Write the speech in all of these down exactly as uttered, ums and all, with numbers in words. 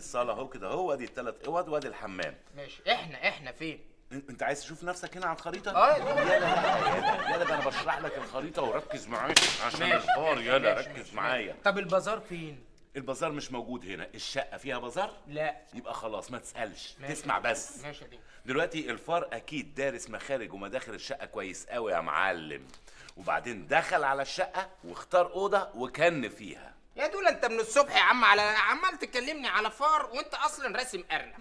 الصاله اهو كده اهو، وادي الثلاث اوض وادي الحمام. ماشي، احنا احنا فين؟ انت عايز تشوف نفسك هنا على الخريطه؟ اه يلا يلا يلا، انا بشرح لك الخريطه وركز معايا عشان الحوار. يلا ركز معايا. طب البازار فين؟ البازار مش موجود هنا. الشقه فيها بازار؟ لا. يبقى خلاص ما تسالش، تسمع بس. ماشي. دلوقتي الفار اكيد دارس مخارج ومداخل الشقه كويس قوي يا معلم، وبعدين دخل على الشقه واختار اوضه وكن فيها. يا دول انت من الصبح يا عم على عمال تكلمني على فار وانت اصلا راسم ارنب.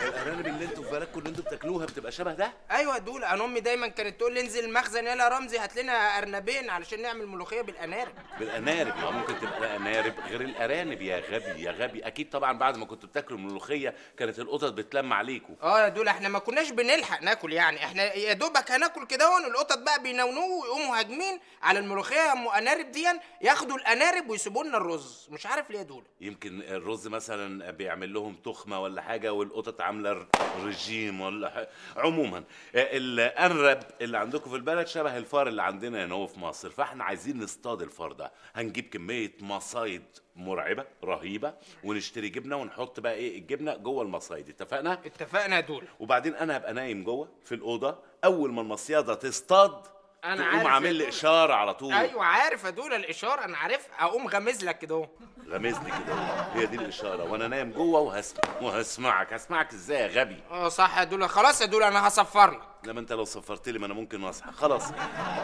الارانب اللي انتوا في بالكم اللي انتوا بتاكلوها بتبقى شبه ده؟ ايوه دول. انا امي دايما كانت تقول لي انزل المخزن يلا رمزي هات لنا ارنبين علشان نعمل ملوخيه بالانارب. بالانارب؟ ما ممكن تبقى انارب غير الارانب يا غبي يا غبي. اكيد طبعا بعد ما كنتوا بتاكلوا ملوخيه كانت القطط بتلم عليكم. اه يا دول احنا ما كناش بنلحق ناكل، يعني احنا يا دوبك هناكل كده والقطط بقى بينونوه ويقوموا هاجمين على الملوخيه ام انارب دي، ياخدوا الانارب ويسيبوا لنا الرز. مش عارف ليه يا دول. يمكن الرز مثلا بيعمل لهم تخمه ولا حاجه والقطط عامله رجيم ولا حاجه. عموما الانرب اللي عندكم في البلد شبه الفار اللي عندنا هنا في مصر، فاحنا عايزين نصطاد الفار ده. هنجيب كميه مصايد مرعبه رهيبه ونشتري جبنه ونحط بقى ايه الجبنه جوه المصايد. اتفقنا؟ اتفقنا يا دول. وبعدين انا هبقى نايم جوه في الاوضه، اول ما المصياده تصطاد انا عارف تقوم عامل لي اشاره على طول. ايوه عارف يا دوله الاشاره، انا عارفها. اقوم غمز لك كده اهو، غمزني كده اهو، هي دي الاشاره وانا نايم جوه. وهسمع وهسمعك. هسمعك ازاي يا غبي؟ اه صح يا دوله. خلاص يا دوله انا هصفر لك. لا ما انت لو صفرت لي ما انا ممكن اصحى. خلاص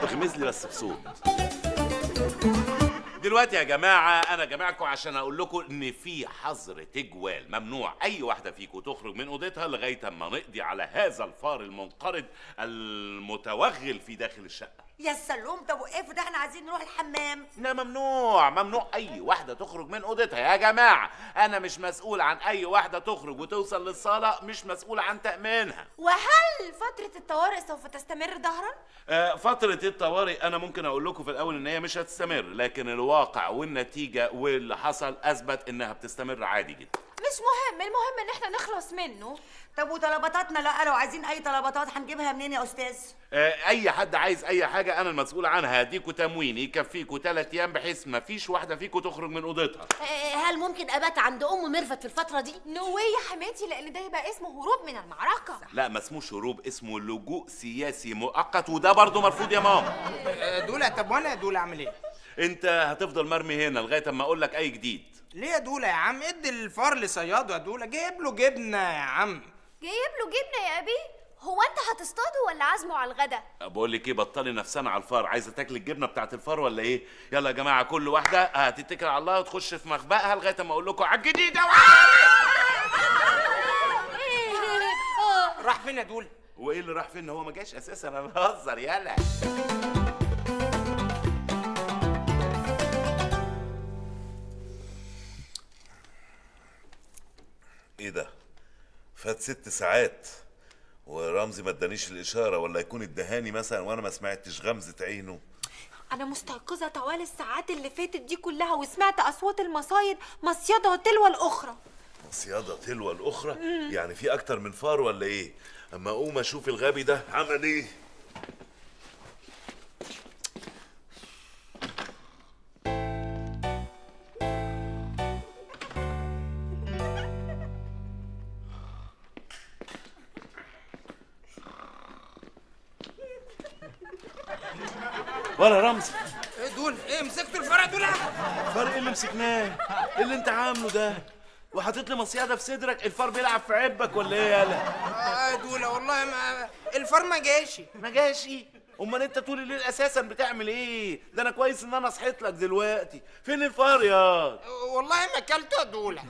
اغمز لي بس بصوت. دلوقتي يا جماعه انا جامعكم عشان اقول لكم ان في حظر تجوال، ممنوع اي واحده فيكم تخرج من اوضتها لغايه اما نقضي على هذا الفار المنقرض المتوغل في داخل الشقه. يا سلام، طب وقفوا ده احنا عايزين نروح الحمام. لا ممنوع ممنوع اي واحده تخرج من اوضتها يا جماعه. انا مش مسؤول عن اي واحده تخرج وتوصل للصاله، مش مسؤول عن تامينها. وهل فتره الطوارئ سوف تستمر ظهرا؟ آه فتره الطوارئ انا ممكن اقول لكم في الاول ان هي مش هتستمر، لكن الواقع والنتيجه واللي حصل اثبت انها بتستمر عادي جدا. مش مهم، المهم ان احنا نخلص منه. طب وطلباتنا؟ لا لو عايزين اي طلبات هنجيبها منين يا استاذ؟ آه اي حد عايز اي حاجه انا المسؤول عنها. هديكوا تموين يكفيكوا ثلاث ايام بحيث ما فيش واحده فيكوا تخرج من اوضتها. آه هل ممكن ابات عند ام ميرفت في الفتره دي؟ نو يا حماتي، لان ده يبقى اسمه هروب من المعركه. لا ما اسموش هروب، اسمه لجوء سياسي مؤقت، وده برضه مرفوض يا ماما. آه دوله. طب وانا يا دوله اعمل ايه؟ انت هتفضل مرمي هنا لغايه اما اقول لك اي جديد. ليه يا دوله يا عم؟ ادي الفار لصياده يا دوله، جايب له جبنه يا عم. جايب له جبنه يا ابي؟ هو انت هتصطاده ولا عازمه على الغدا؟ بقول لك ايه، بطلي نفسنا على الفار. عايزه تاكلي الجبنه بتاعت الفار ولا ايه؟ يلا يا جماعه كل واحده هتتكل على الله وتخش في مخبأها لغايه اما اقول لكم على الجديد. راح فين يا دوله؟ وايه اللي راح فين؟ هو ما جاش اساسا. انا بهزر. يلا ايه ده؟ فات ست ساعات ورمزي ما ادانيش الاشاره، ولا يكون ادهاني مثلا وانا ما سمعتش غمزه عينه. انا مستيقظه طوال الساعات اللي فاتت دي كلها وسمعت اصوات المصايد مصيده تلو الاخرى. مصيده تلو الاخرى؟ مم. يعني في اكتر من فار ولا ايه؟ اما اقوم اشوف الغبي ده عمل ايه. ولا رمزي ايه دول؟ ايه مسكتوا الفرع دول؟ الفرع ايه اللي مسكناه؟ ايه اللي انت عامله ده؟ وحاطط لي مصياده في صدرك؟ الفار بيلعب في عبك ولا ايه يالا؟ اه دوله والله ما الفار ما جاش ما جاش. امال انت طول الليل اساسا بتعمل ايه؟ ده انا كويس ان انا صحيت لك دلوقتي. فين الفار يا؟ والله ما اكلته يا دوله.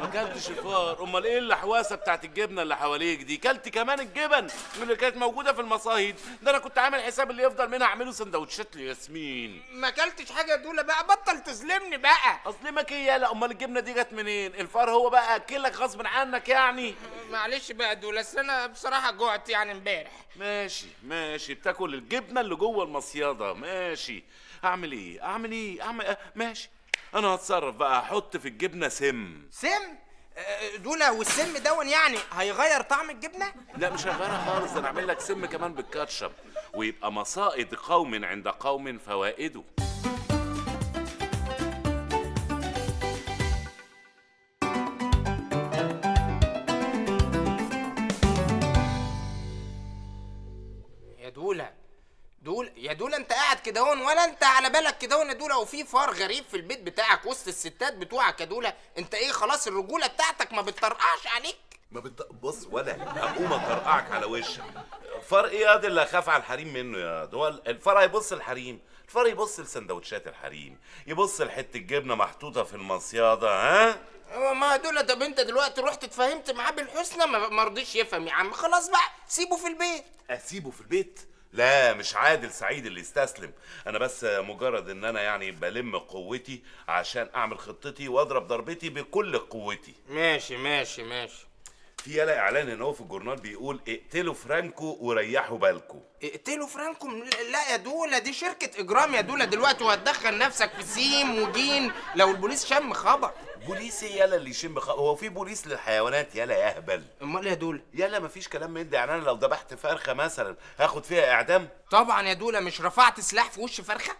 ما اكلتش الفار؟ امال ايه الحواسه بتاعت الجبنه اللي حواليك دي؟ كلت كمان الجبن اللي كانت موجوده في المصايد، ده انا كنت عامل حساب اللي يفضل منها اعمله سندوتشات لياسمين. ما اكلتش حاجه يا دوله بقى، بطل تظلمني بقى. اظلمك ايه يالا؟ امال الجبنه دي جت منين؟ الفار هو بقى اكلك غصب عنك يعني؟ معلش بقى يا دوله، اصل انا بصراحه جوعت يعني امبارح. ماشي ماشي، بتاكل الجبنه اللي جوه المصياده. ماشي. اعمل ايه؟ اعمل ايه؟ اعمل أه ماشي. انا هتصرف بقى، احط في الجبنه سم. سم؟ أه دوله والسم دون يعني هيغير طعم الجبنه؟ لا مش هيغيرها خالص، ده انا اعمل لك سم كمان بالكاتشب، ويبقى مصائد قوم عند قوم فوائده. كدهون ولا انت على بالك كدهون دول، وفي فار غريب في البيت بتاعك وسط الستات بتوعك يا دوله. انت ايه خلاص الرجوله بتاعتك ما بتطرقعش عليك؟ ما بت... بص ولا هقوم اطرقعك على وشك. فار ايه يا دي اللي اخاف على الحريم منه يا دول؟ الفار هيبص الحريم، الفار يبص لسندوتشات الحريم، يبص لحته الجبنه محطوطه في المصياده. ها ما دول. طب انت دلوقتي رحت اتفاهمت معاه بالحسنى ما رضيش يفهم. يا عم خلاص بقى سيبه في البيت. اسيبه في البيت؟ لا، مش عادل سعيد اللي يستسلم. انا بس مجرد ان انا يعني بلم قوتي عشان اعمل خطتي واضرب ضربتي بكل قوتي. ماشي ماشي ماشي. في يلا اعلان ان هو في الجورنال بيقول اقتلوا فرانكو وريحوا بالكو. اقتلوا فرانكو؟ لا يا دوله دي شركه اجرام يا دوله دلوقتي، وهتدخل نفسك في سين وجين لو البوليس شم خبر. بوليس يلا اللي يشم خبر؟ هو في بوليس للحيوانات يلا يا اهبل؟ امال يا دوله؟ يلا مفيش كلام من ده. يعني انا لو ذبحت فرخه مثلا هاخد فيها اعدام؟ طبعا يا دوله. مش رفعت سلاح في وش فرخه؟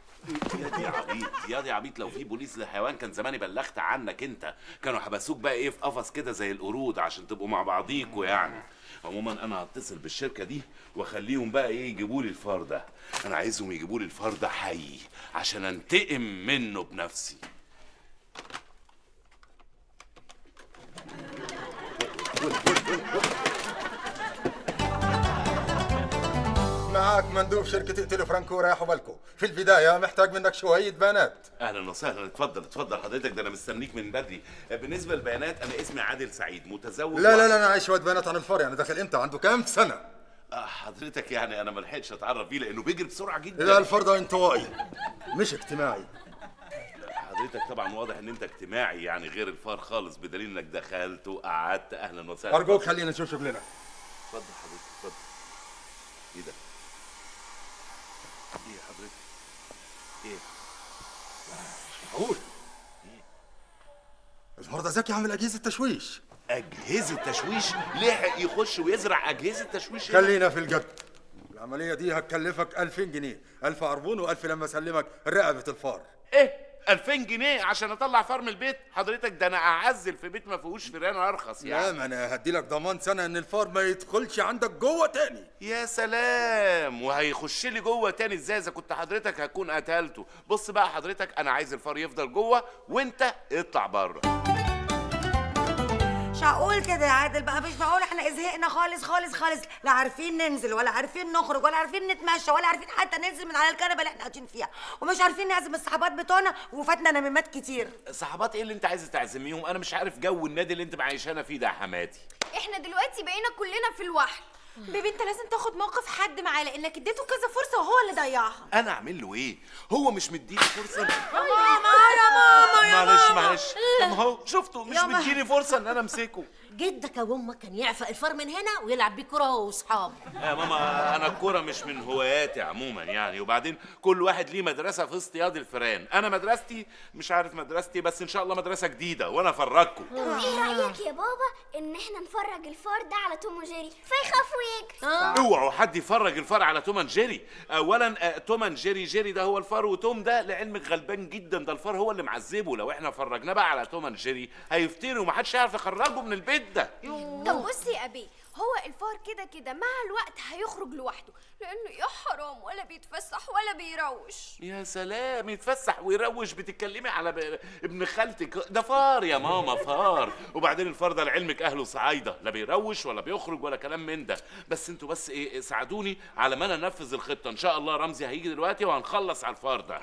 يا دي عبيط يا دي عبيط. لو في بوليس للحيوان كان زماني بلغت عنك انت، كانوا حبسوك بقى ايه في قفص كده زي القرود عشان تبقوا مع بعضيكوا يعني. عموما انا هتصل بالشركه دي واخليهم بقى ايه يجيبوا لي الفار ده. انا عايزهم يجيبوا لي الفار ده حي عشان انتقم منه بنفسي. معاك مندوب شركة اقتلوا فرانكو وريحوا بالكو. في البداية محتاج منك شوية بيانات. أهلا وسهلا، اتفضل اتفضل حضرتك، ده أنا مستنيك من بدري. بالنسبة للبيانات أنا اسمي عادل سعيد متزوج. لا لا لا أنا عايز شوية بيانات عن الفار، يعني داخل إمتى؟ عنده كام سنة؟ آه حضرتك يعني أنا ما لحقتش أتعرف بيه لأنه بيجري بسرعة جدا. لا الفار ده انطوائي مش اجتماعي. حضرتك طبعا واضح ان انت اجتماعي يعني غير الفار خالص، بدليل انك دخلت وقعدت. أهلا وسهلا، أرجوك خلينا نشوف شغلنا. اتفضل حضرتك اتفضل. إيه ده؟ ايه يا حضرتك؟ ايه؟ مش معقول. الفار ده ذكي، عامل اجهزه تشويش. اجهزه تشويش؟ لحق يخش ويزرع اجهزه تشويش؟ خلينا في الجد. العمليه دي هتكلفك ألفين جنيه، ألف عربون وألف لما اسلمك رقبه الفار. ايه؟ ألفين جنيه عشان اطلع فار من البيت؟ حضرتك ده انا اعزل في بيت ما فيهوش فيران ارخص يعني. لا ما انا هدي لك ضمان سنه ان الفار ما يدخلش عندك جوه تاني. يا سلام، وهيخش لي جوه تاني ازاي اذا كنت حضرتك هكون قتلته؟ بص بقى حضرتك انا عايز الفار يفضل جوه وانت اطلع بره. مش معقول كده يا عادل بقى، مش معقول. احنا ازهقنا خالص خالص خالص، لا عارفين ننزل ولا عارفين نخرج ولا عارفين نتمشى ولا عارفين حتى ننزل من على الكنبه اللي احنا قاعدين فيها، ومش عارفين نعزم الصحابات بتوعنا، وفاتنا نميمات كتير. صحابات ايه اللي انت عايزه تعزميهم؟ انا مش عارف جو النادي اللي انت معيشانا فيه ده يا حماتي. احنا دلوقتي بقينا كلنا في الوحل. بيبي انت لازم تاخد موقف حد معاه لانك اديته كذا فرصه وهو اللي ضيعها. انا اعمل له ايه؟ هو مش مديني فرصه. ماما يا ماما يا ماما معلش معلش. طب اهو شفتوا مش مديني فرصه ان انا امسكه. جدك يا امك كان يعفق الفار من هنا ويلعب بيه كوره هو واصحابه. يا ماما انا الكوره مش من هواياتي عموما يعني، وبعدين كل واحد ليه مدرسه في اصطياد الفيران. انا مدرستي مش عارف مدرستي، بس ان شاء الله مدرسه جديده وانا افرجكم. طب ايه رايك يا بابا ان احنا نفرج الفار ده على توم وجيري فيخافوا يجري؟ اوعوا حد يفرج الفار على توم اند جيري. اولا توم اند جيري، جيري ده هو الفار وتوم ده لعلمك غلبان جدا، ده الفار هو اللي معذبه. لو احنا فرجناه بقى على توم اند جيري هيفتري ومحدش هيعرف يخرجه من البيت. طب بصي يا أبي، هو الفار كده كده مع الوقت هيخرج لوحده لأنه يا حرام ولا بيتفسح ولا بيروش. يا سلام، يتفسح ويروش؟ بتتكلمي على ب... ابن خالتك ده فار يا ماما، فار. وبعدين الفار ده لعلمك أهله صعايدة، لا بيروش ولا بيخرج ولا كلام من ده. بس أنتوا بس إيه ساعدوني على ما أنا أنفذ الخطة. إن شاء الله رمزي هيجي دلوقتي وهنخلص على الفار ده.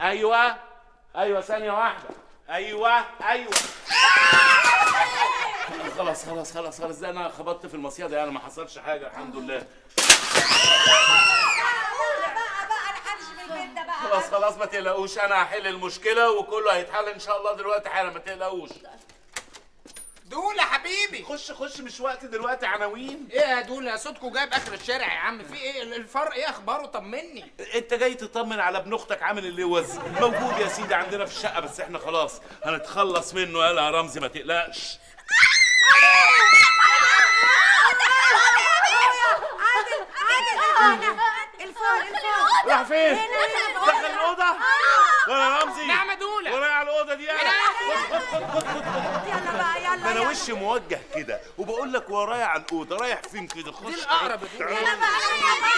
أيوه أيوه ثانية واحدة. أيوه أيوه خلاص خلاص خلاص خلاص، ده انا خبطت في المصيده يعني، ما حصلش حاجه الحمد لله. خلاص خلاص ما تقلقوش، انا هحل المشكله وكله هيتحل ان شاء الله دلوقتي حالا، ما تقلقوش. دول حبيبي خش خش، مش وقت دلوقتي عناوين. ايه يا دول صوتكوا جايب اخر الشارع يا عم؟ في ايه الفرق؟ ايه اخباره؟ طمني. انت جاي تطمن على ابن اختك عامل اللي وز موجود يا سيدي عندنا في الشقه، بس احنا خلاص هنتخلص منه. يلا يا رمزي ما تقلقش. عادل عادل هنا الفار الفار راح فين؟ دخل الاوضه. ولا رمزي؟ نعم يا دوله. ولا على الاوضه دي انا. يلا بقى يلا، انا وشي موجه كده وبقول لك ورايا على الاوضه. رايح فين كده؟ خش دي الاقرب. يلا بقى يلا بقى.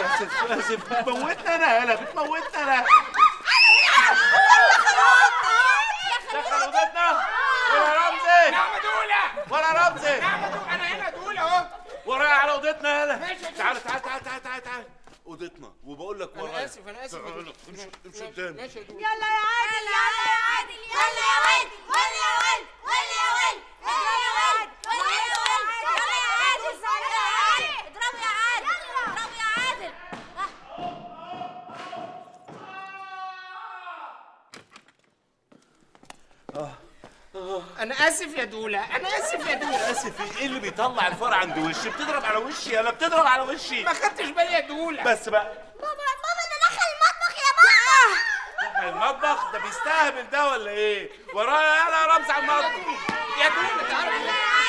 اسف اسف بموتنا انا يالا بتموتنا انا دخل اوضتنا ورا رمزي نعمة دولة ورا رمزي نعمة دولة انا هنا دولة اهو ورايا على اوضتنا يالا تعالى تعالى تعالى تعالى تعالى اوضتنا وبقول لك ورايا انا اسف انا اسف امشي امشي قدامي يلا يا عادل يلا يا عادل يلا يا واد ولا يا واد ولا يا واد ولا يا واد ولا يا واد يلا يا عادل يلا يا عادل اضربوا يا عادل اضربوا يا عادل اه أنا آسف يا دولة، أنا آسف يا دولة. آسف إيه اللي بيطلع الفار عند وشي؟ بتضرب على وشي؟ أنا بتضرب على وشي. ما خدتش بالي يا دولة. بس بقى. بابا بابا أنا داخل المطبخ يا بابا. داخل المطبخ؟ ده بيستهبل ده ولا إيه؟ ورايا يلا يا رمزي على المطبخ. يا دولة تعالى.